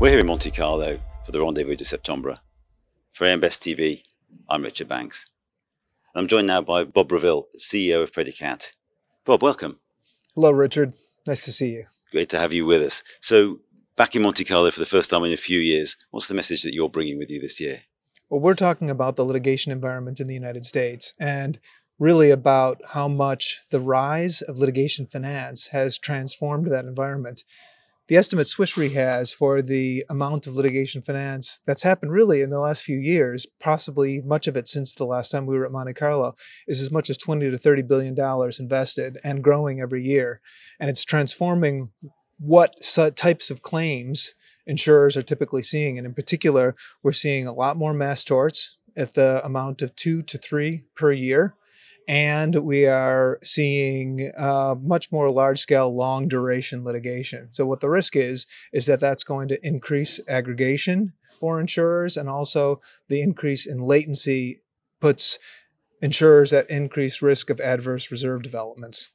We're here in Monte Carlo for the Rendezvous de Septembre. For AM Best TV, I'm Richard Banks. I'm joined now by Bob Reville, CEO of Praedicat. Bob, welcome. Hello, Richard. Nice to see you. Great to have you with us. So, back in Monte Carlo for the first time in a few years, what's the message that you're bringing with you this year? Well, we're talking about the litigation environment in the United States and really about how much the rise of litigation finance has transformed that environment. The estimate SwissRe has for the amount of litigation finance that's happened really in the last few years, possibly much of it since the last time we were at Monte Carlo, is as much as $20 to $30 billion invested and growing every year. And it's transforming what types of claims insurers are typically seeing. And in particular, we're seeing a lot more mass torts at the amount of 2 to 3 per year. And we are seeing much more large-scale, long-duration litigation. So what the risk is that that's going to increase aggregation for insurers, and also the increase in latency puts insurers at increased risk of adverse reserve developments.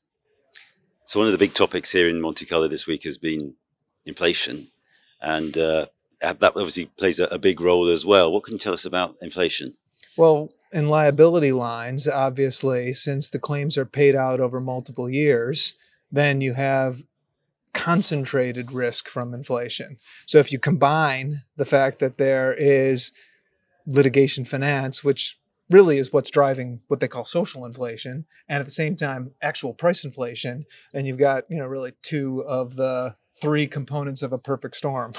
So one of the big topics here in Monte Carlo this week has been inflation, and that obviously plays a big role as well. What can you tell us about inflation? Well, in liability lines, obviously, since the claims are paid out over multiple years, then you have concentrated risk from inflation. So if you combine the fact that there is litigation finance, which really is what's driving what they call social inflation, and at the same time, actual price inflation, then you've got, really 2 of the 3 components of a perfect storm.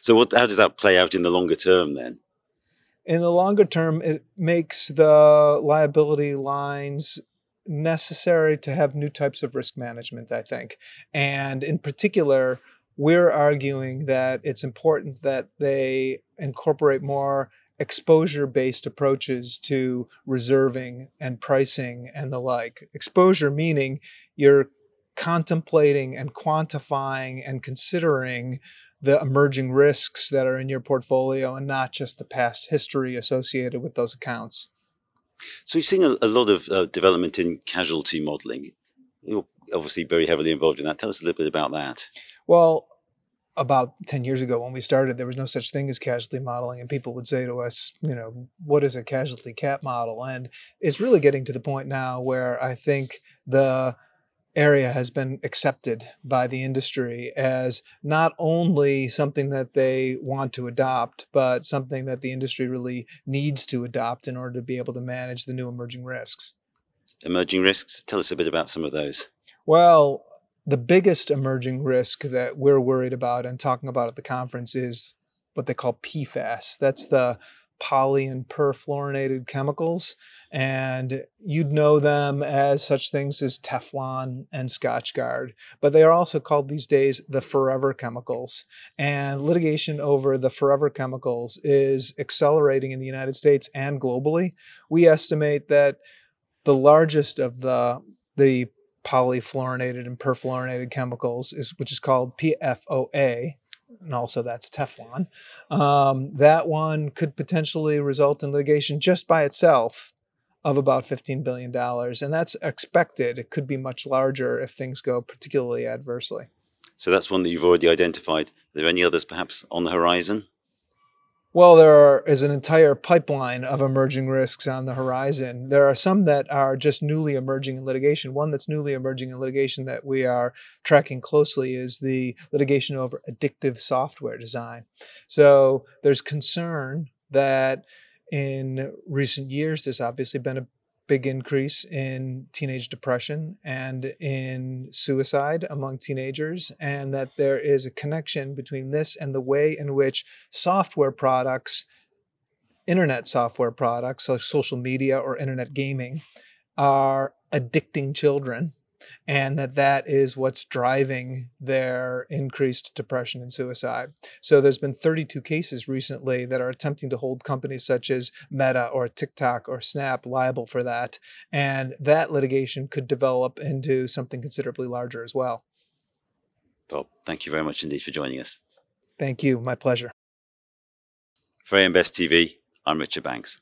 So how does that play out in the longer term then? In the longer term, it makes the liability lines necessary to have new types of risk management, I think. And in particular, we're arguing that it's important that they incorporate more exposure-based approaches to reserving and pricing and the like. Exposure meaning you're contemplating and quantifying and considering the emerging risks that are in your portfolio and not just the past history associated with those accounts. So we've seen a lot of development in casualty modeling. You're obviously very heavily involved in that. Tell us a little bit about that. Well, about 10 years ago when we started, there was no such thing as casualty modeling, and people would say to us, what is a casualty cat model? And it's really getting to the point now where I think the area has been accepted by the industry as not only something that they want to adopt, but something that the industry really needs to adopt in order to be able to manage the new emerging risks. Emerging risks? Tell us a bit about some of those. Well, the biggest emerging risk that we're worried about and talking about at the conference is what they call PFAS. That's the poly and perfluorinated chemicals, and you'd know them as such things as Teflon and Scotchgard, but they are also called these days the forever chemicals. And litigation over the forever chemicals is accelerating in the United States and globally. We estimate that the largest of the polyfluorinated and perfluorinated chemicals which is called PFOA. And also that's Teflon. That one could potentially result in litigation just by itself of about $15 billion. And that's expected. It could be much larger if things go particularly adversely. So that's one that you've already identified. Are there any others perhaps on the horizon? Well, there is an entire pipeline of emerging risks on the horizon. There are some that are just newly emerging in litigation. One that's newly emerging in litigation that we are tracking closely is the litigation over addictive software design. So there's concern that in recent years, there's obviously been a big increase in teenage depression and in suicide among teenagers, and that there is a connection between this and the way in which software products, internet software products like social media or internet gaming, are addicting children, and that is what's driving their increased depression and suicide. So there's been 32 cases recently that are attempting to hold companies such as Meta or TikTok or Snap liable for that. And that litigation could develop into something considerably larger as well. Bob, thank you very much indeed for joining us. Thank you. My pleasure. For AM Best TV, I'm Richard Banks.